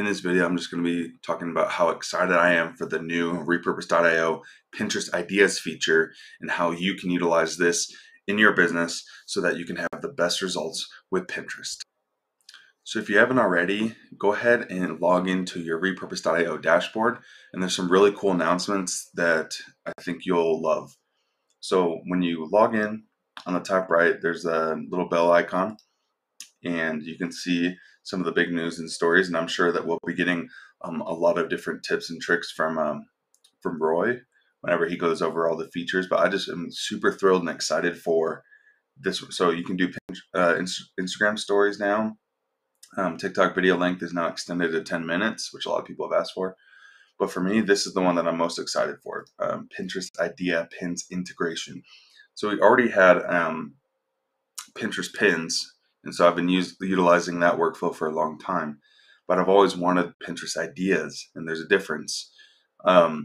In this video, I'm just going to be talking about how excited I am for the new repurpose.io Pinterest ideas feature and how you can utilize this in your business so that you can have the best results with Pinterest. So if you haven't already, go ahead and log into your repurpose.io dashboard, and there's some really cool announcements that I think you'll love. So when you log in, on the top right, there's a little bell icon, and you can see some of the big news and stories, and I'm sure that we'll be getting a lot of different tips and tricks from Roy whenever he goes over all the features. But I just am super thrilled and excited for this. So you can do Instagram stories now. TikTok video length is now extended to 10 minutes, which a lot of people have asked for. But for me, this is the one that I'm most excited for, Pinterest idea pins integration. So we already had Pinterest pins, and so I've been utilizing that workflow for a long time, but I've always wanted Pinterest ideas, and there's a difference. Right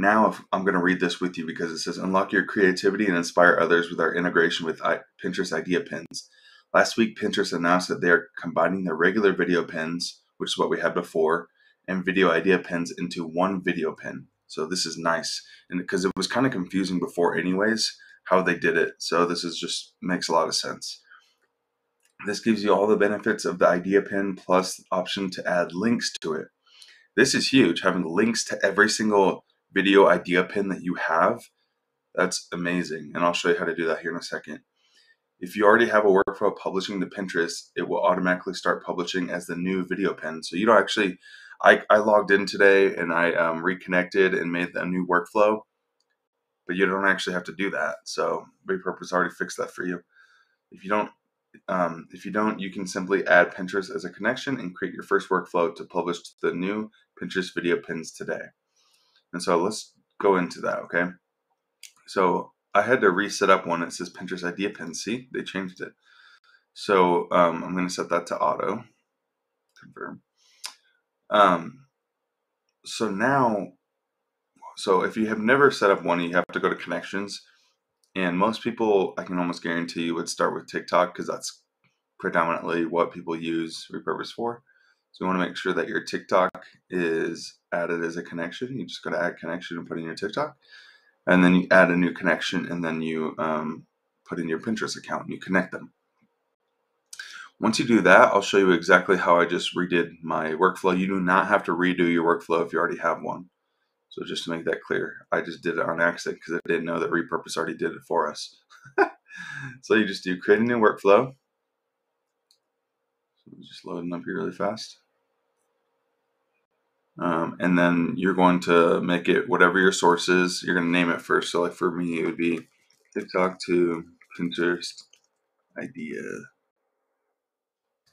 now, I'm going to read this with you because it says, unlock your creativity and inspire others with our integration with Pinterest idea pins. Last week, Pinterest announced that they're combining their regular video pins, which is what we had before, and video idea pins into one video pin. So this is nice, and because it was kind of confusing before anyways, how they did it. So this is just makes a lot of sense. This gives you all the benefits of the idea pin plus the option to add links to it. This is huge, having links to every single video idea pin that you have. That's amazing, and I'll show you how to do that here in a second. If you already have a workflow publishing to Pinterest, it will automatically start publishing as the new video pin. So you don't actually, I logged in today and I reconnected and made a new workflow, but you don't actually have to do that. So Repurpose already fixed that for you. If you don't, you can simply add Pinterest as a connection and create your first workflow to publish the new Pinterest video pins today. And so let's go into that, okay? So I had to reset up one that says Pinterest idea pins. See, they changed it. So I'm going to set that to auto. Confirm. So if you have never set up one, you have to go to connections. And most people, I can almost guarantee you, would start with TikTok because that's predominantly what people use Repurpose for. So you want to make sure that your TikTok is added as a connection. You just go to add connection and put in your TikTok. And then you add a new connection, and then you put in your Pinterest account and you connect them. Once you do that, I'll show you exactly how I just redid my workflow. You do not have to redo your workflow if you already have one. So just to make that clear, I just did it on accident because I didn't know that Repurpose already did it for us. So you just do create a new workflow. So I'm just loading up here really fast. And then you're going to make it whatever your source is. You're going to name it first. So like for me, it would be TikTok to Pinterest ideas.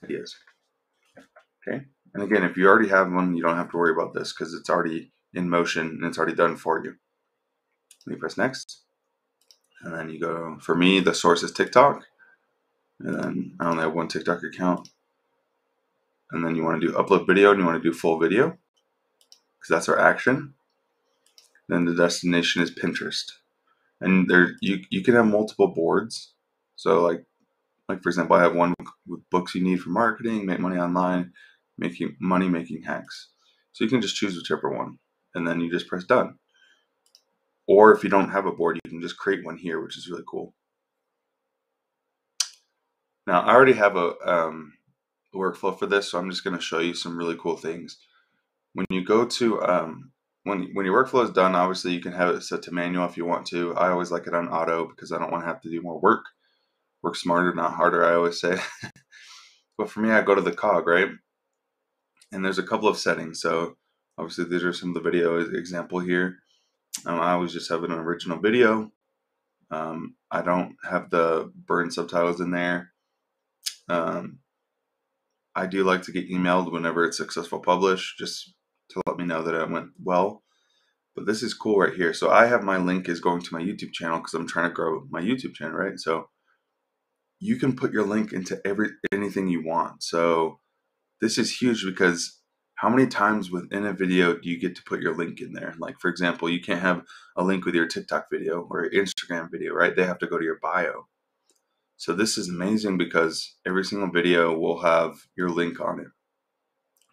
Okay. And again, if you already have one, you don't have to worry about this because it's already in motion and it's already done for you. You press next, and then you go, for me, the source is TikTok, and then I only have one TikTok account. And then you want to do upload video, and you want to do full video because that's our action. Then the destination is Pinterest, and there you can have multiple boards. So like for example, I have one with books you need for marketing, make money online, making money making hacks. So you can just choose whichever one. And then you just press done. Or if you don't have a board, you can just create one here, which is really cool. Now, I already have a workflow for this, so I'm just going to show you some really cool things. When you go to, when your workflow is done, obviously you can have it set to manual if you want to. I always like it on auto because I don't want to have to do more work. Work smarter, not harder, I always say. But for me, I go to the cog, right? And there's a couple of settings. So obviously, these are some of the video example here. I always just have an original video. I don't have the burn subtitles in there. I do like to get emailed whenever it's successful publish, just to let me know that it went well. But this is cool right here. So I have my link is going to my YouTube channel because I'm trying to grow my YouTube channel, right? So you can put your link into anything you want. So this is huge because how many times within a video do you get to put your link in there? Like, for example, you can't have a link with your TikTok video or your Instagram video, right? They have to go to your bio. So this is amazing because every single video will have your link on it.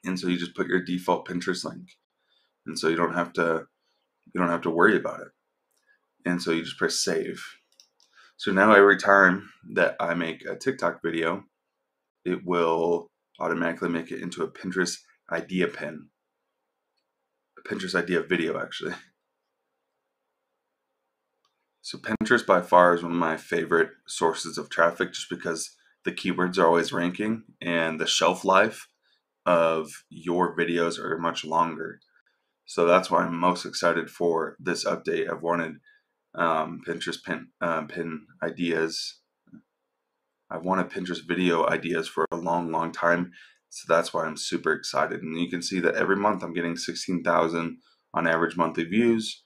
And so you just put your default Pinterest link. And so you don't have to worry about it. And so you just press save. So now every time that I make a TikTok video, it will automatically make it into a Pinterest idea pin. A Pinterest idea video, actually. So Pinterest by far is one of my favorite sources of traffic, just because the keywords are always ranking and the shelf life of your videos are much longer. So that's why I'm most excited for this update. I've wanted Pinterest pin ideas. I've wanted Pinterest video ideas for a long, long time. So that's why I'm super excited. And you can see that every month I'm getting 16,000 on average monthly views,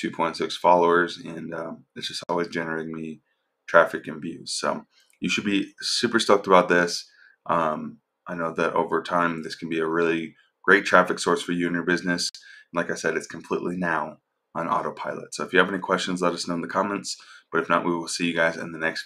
2.6 followers, and it's just always generating me traffic and views. So you should be super stoked about this. I know that over time this can be a really great traffic source for you and your business. And like I said, it's completely now on autopilot. So if you have any questions, let us know in the comments. But if not, we will see you guys in the next